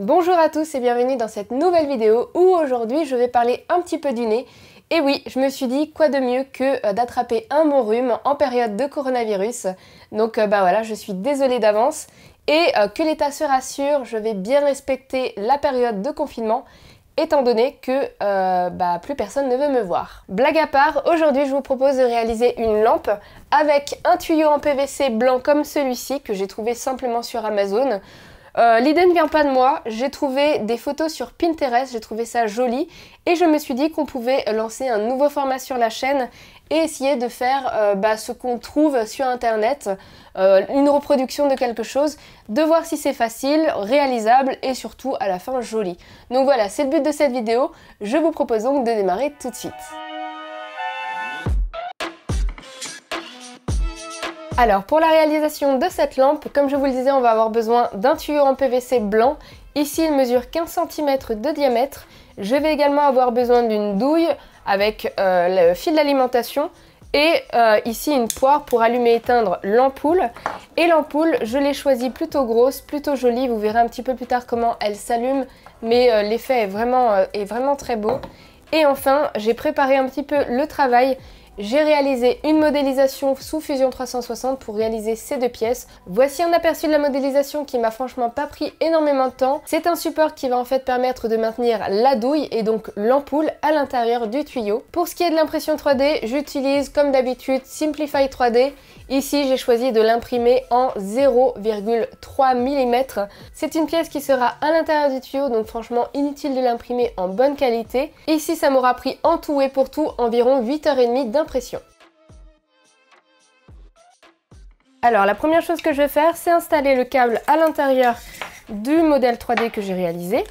Bonjour à tous et bienvenue dans cette nouvelle vidéo où aujourd'hui je vais parler un petit peu du nez. Et oui, je me suis dit quoi de mieux que d'attraper un bon rhume en période de coronavirus. Donc bah voilà, je suis désolée d'avance et que l'État se rassure, je vais bien respecter la période de confinement étant donné que plus personne ne veut me voir. Blague à part, aujourd'hui je vous propose de réaliser une lampe avec un tuyau en PVC blanc comme celui-ci que j'ai trouvé simplement sur Amazon. L'idée ne vient pas de moi, j'ai trouvé des photos sur Pinterest, j'ai trouvé ça joli et je me suis dit qu'on pouvait lancer un nouveau format sur la chaîne et essayer de faire ce qu'on trouve sur internet, une reproduction de quelque chose, de voir si c'est facile, réalisable et surtout à la fin joli. Donc voilà, c'est le but de cette vidéo, je vous propose donc de démarrer tout de suite. Alors pour la réalisation de cette lampe, comme je vous le disais, on va avoir besoin d'un tuyau en PVC blanc. Ici il mesure 15 cm de diamètre. Je vais également avoir besoin d'une douille avec le fil d'alimentation et ici une poire pour allumer et éteindre l'ampoule. Et l'ampoule, je l'ai choisie plutôt grosse, plutôt jolie, vous verrez un petit peu plus tard comment elle s'allume, mais l'effet est vraiment très beau. Et enfin, j'ai préparé un petit peu le travail. J'ai réalisé une modélisation sous Fusion 360 pour réaliser ces deux pièces. Voici un aperçu de la modélisation qui m'a franchement pas pris énormément de temps. C'est un support qui va en fait permettre de maintenir la douille et donc l'ampoule à l'intérieur du tuyau. Pour ce qui est de l'impression 3D, j'utilise comme d'habitude Simplify 3D. Ici j'ai choisi de l'imprimer en 0,3 mm. C'est une pièce qui sera à l'intérieur du tuyau, donc franchement inutile de l'imprimer en bonne qualité. Ici ça m'aura pris en tout et pour tout environ 8h30 d'un. Alors la première chose que je vais faire, c'est installer le câble à l'intérieur du modèle 3D que j'ai réalisé,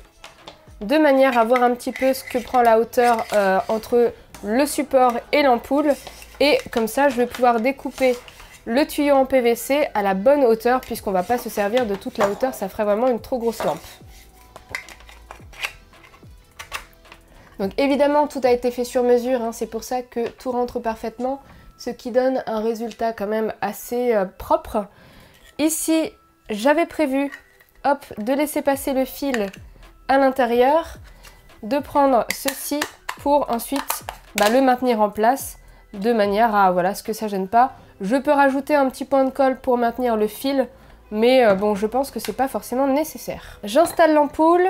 de manière à voir un petit peu ce que prend la hauteur entre le support et l'ampoule, et comme ça je vais pouvoir découper le tuyau en PVC à la bonne hauteur, puisqu'on va pas se servir de toute la hauteur, ça ferait vraiment une trop grosse lampe. Donc évidemment tout a été fait sur mesure, hein, c'est pour ça que tout rentre parfaitement, ce qui donne un résultat quand même assez propre. Ici j'avais prévu de laisser passer le fil à l'intérieur, de prendre ceci pour ensuite le maintenir en place de manière à ce que ça gêne pas. Je peux rajouter un petit point de colle pour maintenir le fil, mais bon, je pense que c'est pas forcément nécessaire. J'installe l'ampoule.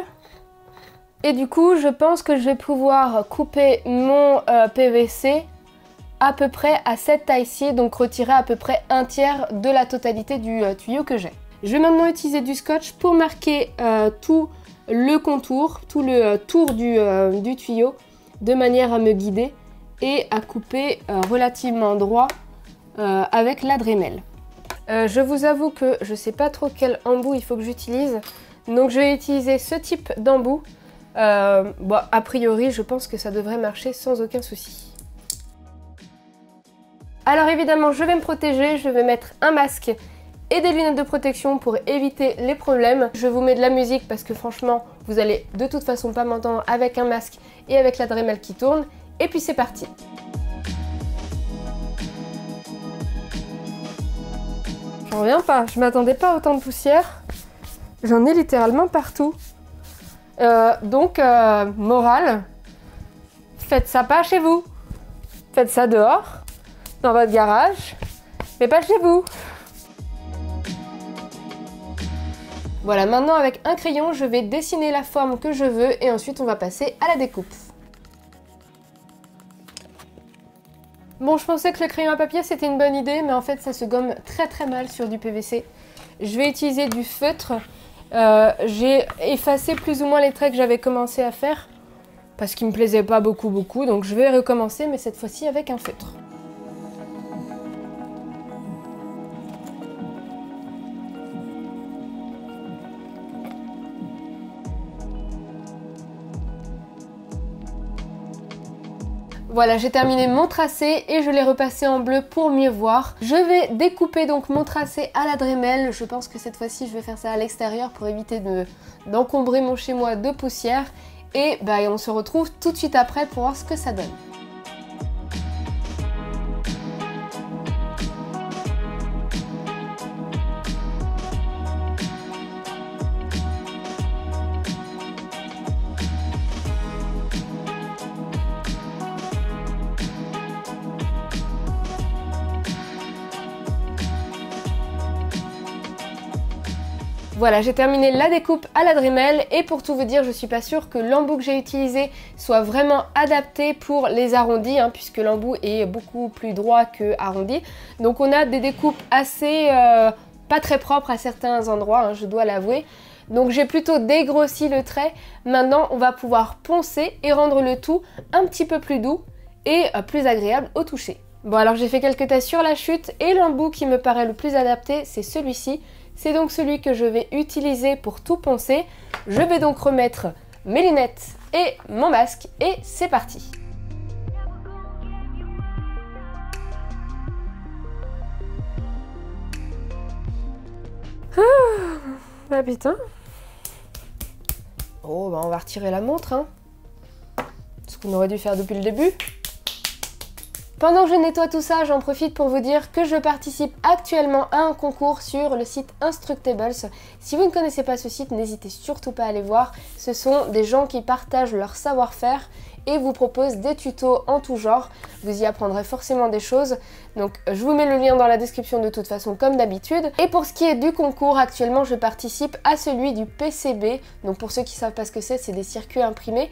Et du coup, je pense que je vais pouvoir couper mon PVC à peu près à cette taille-ci, donc retirer à peu près un tiers de la totalité du tuyau que j'ai. Je vais maintenant utiliser du scotch pour marquer tout le contour, tout le tour du tuyau, de manière à me guider et à couper relativement droit avec la Dremel. Je vous avoue que je ne sais pas trop quel embout il faut que j'utilise, donc je vais utiliser ce type d'embout. A priori je pense que ça devrait marcher sans aucun souci. Alors évidemment je vais me protéger, je vais mettre un masque et des lunettes de protection pour éviter les problèmes. Je vous mets de la musique parce que franchement vous allez de toute façon pas m'entendre avec un masque et avec la Dremel qui tourne. Et puis c'est parti. J'en reviens pas, je m'attendais pas à autant de poussière. J'en ai littéralement partout. Morale, faites ça pas chez vous, faites ça dehors, dans votre garage, mais pas chez vous. Voilà, maintenant avec un crayon, je vais dessiner la forme que je veux et ensuite on va passer à la découpe. Bon, je pensais que le crayon à papier c'était une bonne idée, mais en fait ça se gomme très très mal sur du PVC. Je vais utiliser du feutre. J'ai effacé plus ou moins les traits que j'avais commencé à faire parce qu'ils me plaisaient pas beaucoup, donc je vais recommencer, mais cette fois-ci avec un feutre. Voilà, j'ai terminé mon tracé et je l'ai repassé en bleu pour mieux voir. Je vais découper donc mon tracé à la Dremel. Je pense que cette fois-ci, je vais faire ça à l'extérieur pour éviter d'encombrer mon chez-moi de poussière. Et on se retrouve tout de suite après pour voir ce que ça donne. Voilà, j'ai terminé la découpe à la Dremel et pour tout vous dire, je suis pas sûre que l'embout que j'ai utilisé soit vraiment adapté pour les arrondis, hein, puisque l'embout est beaucoup plus droit que arrondi. Donc on a des découpes assez pas très propres à certains endroits, hein, je dois l'avouer. Donc j'ai plutôt dégrossi le trait. Maintenant, on va pouvoir poncer et rendre le tout un petit peu plus doux et plus agréable au toucher. Bon, alors j'ai fait quelques tests sur la chute et l'embout qui me paraît le plus adapté, c'est celui-ci. C'est donc celui que je vais utiliser pour tout poncer. Je vais donc remettre mes lunettes et mon masque et c'est parti! Ah putain! Oh bah on va retirer la montre, hein. Ce qu'on aurait dû faire depuis le début. Pendant que je nettoie tout ça, j'en profite pour vous dire que je participe actuellement à un concours sur le site Instructables. Si vous ne connaissez pas ce site, n'hésitez surtout pas à aller voir. Ce sont des gens qui partagent leur savoir-faire et vous proposent des tutos en tout genre. Vous y apprendrez forcément des choses. Donc je vous mets le lien dans la description de toute façon comme d'habitude. Et pour ce qui est du concours, actuellement je participe à celui du PCB. Donc pour ceux qui ne savent pas ce que c'est des circuits imprimés.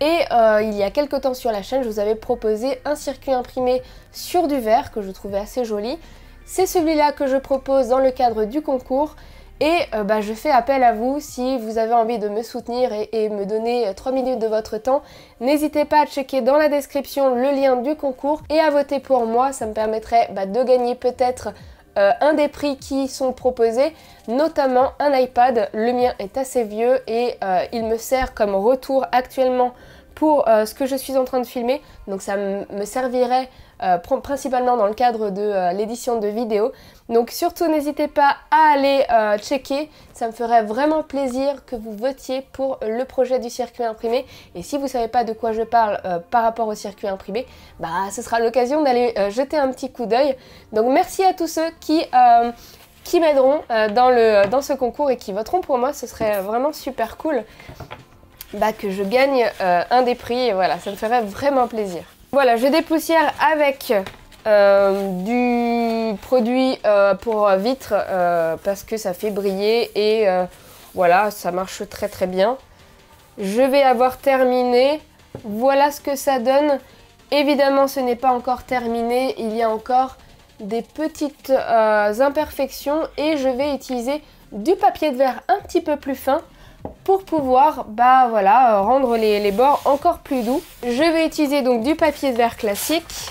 Et il y a quelques temps sur la chaîne, je vous avais proposé un circuit imprimé sur du verre que je trouvais assez joli. C'est celui-là que je propose dans le cadre du concours. Et bah, je fais appel à vous si vous avez envie de me soutenir et me donner 3 minutes de votre temps. N'hésitez pas à checker dans la description le lien du concours et à voter pour moi. Ça me permettrait bah, de gagner peut-être un des prix qui sont proposés, notamment un iPad. Le mien est assez vieux et il me sert comme retour actuellement pour ce que je suis en train de filmer. Donc ça me servirait principalement dans le cadre de l'édition de vidéos. Donc surtout n'hésitez pas à aller checker, ça me ferait vraiment plaisir que vous votiez pour le projet du circuit imprimé. Et si vous ne savez pas de quoi je parle par rapport au circuit imprimé, bah ce sera l'occasion d'aller jeter un petit coup d'œil. Donc merci à tous ceux qui m'aideront dans ce concours et qui voteront pour moi, ce serait vraiment super cool. Bah, que je gagne un des prix et voilà, ça me ferait vraiment plaisir. Voilà, je dépoussière avec du produit pour vitres parce que ça fait briller et voilà, ça marche très très bien. Je vais avoir terminé, voilà ce que ça donne. Évidemment, ce n'est pas encore terminé, il y a encore des petites imperfections et je vais utiliser du papier de verre un petit peu plus fin pour pouvoir bah, voilà, rendre les bords encore plus doux. Je vais utiliser donc du papier de verre classique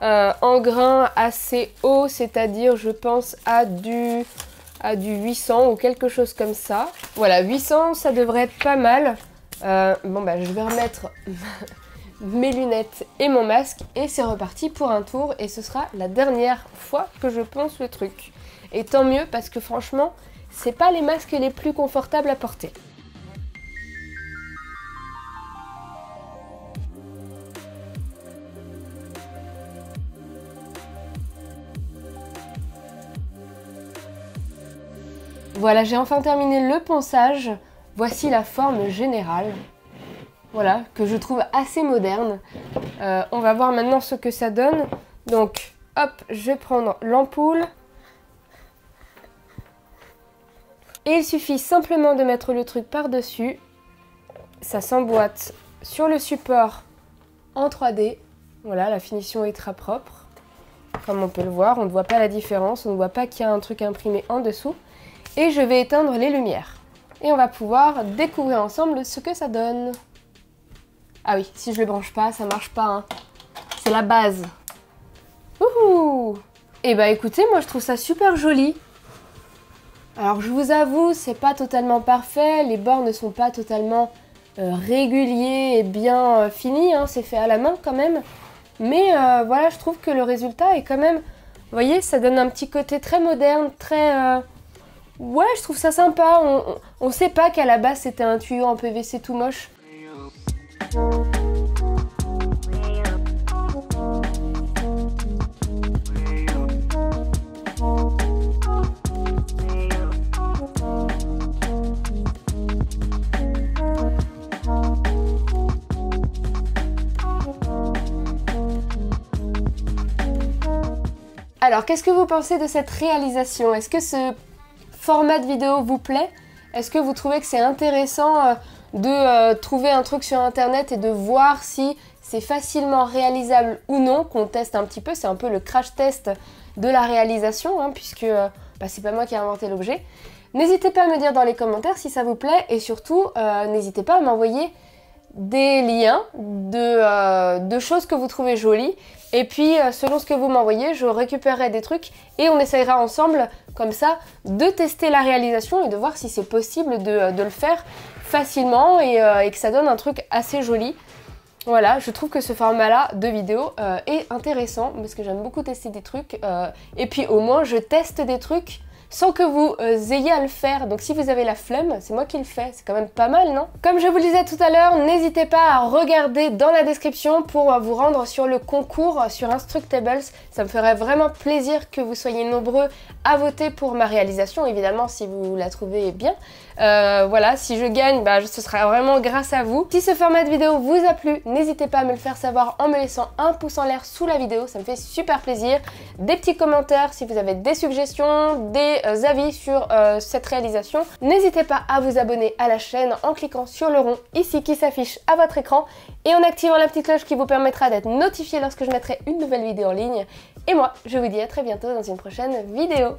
en grain assez haut, c'est-à-dire je pense à du 800 ou quelque chose comme ça. Voilà, 800 ça devrait être pas mal. Bon bah je vais remettre mes lunettes et mon masque et c'est reparti pour un tour et ce sera la dernière fois que je ponce le truc. Et tant mieux parce que franchement, c'est pas les masques les plus confortables à porter. Voilà, j'ai enfin terminé le ponçage. Voici la forme générale. Voilà, que je trouve assez moderne. On va voir maintenant ce que ça donne. Donc, hop, je vais prendre l'ampoule. Et il suffit simplement de mettre le truc par-dessus. Ça s'emboîte sur le support en 3D. Voilà, la finition est très propre. Comme on peut le voir, on ne voit pas la différence. On ne voit pas qu'il y a un truc imprimé en dessous. Et je vais éteindre les lumières. Et on va pouvoir découvrir ensemble ce que ça donne. Ah oui, si je ne le branche pas, ça ne marche pas, hein. C'est la base. Wouhou! Et bah écoutez, moi je trouve ça super joli. Alors je vous avoue, c'est pas totalement parfait, les bords ne sont pas totalement réguliers et bien finis, hein, c'est fait à la main quand même. Mais voilà, je trouve que le résultat est quand même, vous voyez, ça donne un petit côté très moderne, très... Ouais, je trouve ça sympa, on sait pas qu'à la base c'était un tuyau en PVC tout moche. Alors, qu'est-ce que vous pensez de cette réalisation? Est-ce que ce format de vidéo vous plaît? Est-ce que vous trouvez que c'est intéressant de trouver un truc sur internet et de voir si c'est facilement réalisable ou non, qu'on teste un petit peu, c'est un peu le crash test de la réalisation, hein, puisque c'est pas moi qui ai inventé l'objet. N'hésitez pas à me dire dans les commentaires si ça vous plaît et surtout n'hésitez pas à m'envoyer des liens de choses que vous trouvez jolies et puis selon ce que vous m'envoyez, je récupérerai des trucs et on essayera ensemble comme ça de tester la réalisation et de voir si c'est possible de le faire facilement et que ça donne un truc assez joli. Voilà, je trouve que ce format-là de vidéo est intéressant parce que j'aime beaucoup tester des trucs et puis au moins je teste des trucs sans que vous ayez à le faire. Donc si vous avez la flemme, c'est moi qui le fais, c'est quand même pas mal, non? Comme je vous le disais tout à l'heure, n'hésitez pas à regarder dans la description pour vous rendre sur le concours sur Instructables. Ça me ferait vraiment plaisir que vous soyez nombreux à voter pour ma réalisation, évidemment si vous la trouvez bien. Voilà, si je gagne, ce sera vraiment grâce à vous. Si ce format de vidéo vous a plu, n'hésitez pas à me le faire savoir en me laissant un pouce en l'air sous la vidéo, ça me fait super plaisir. Des petits commentaires si vous avez des suggestions, des avis sur cette réalisation. N'hésitez pas à vous abonner à la chaîne en cliquant sur le rond ici qui s'affiche à votre écran et en activant la petite cloche qui vous permettra d'être notifié lorsque je mettrai une nouvelle vidéo en ligne. Et moi, je vous dis à très bientôt dans une prochaine vidéo.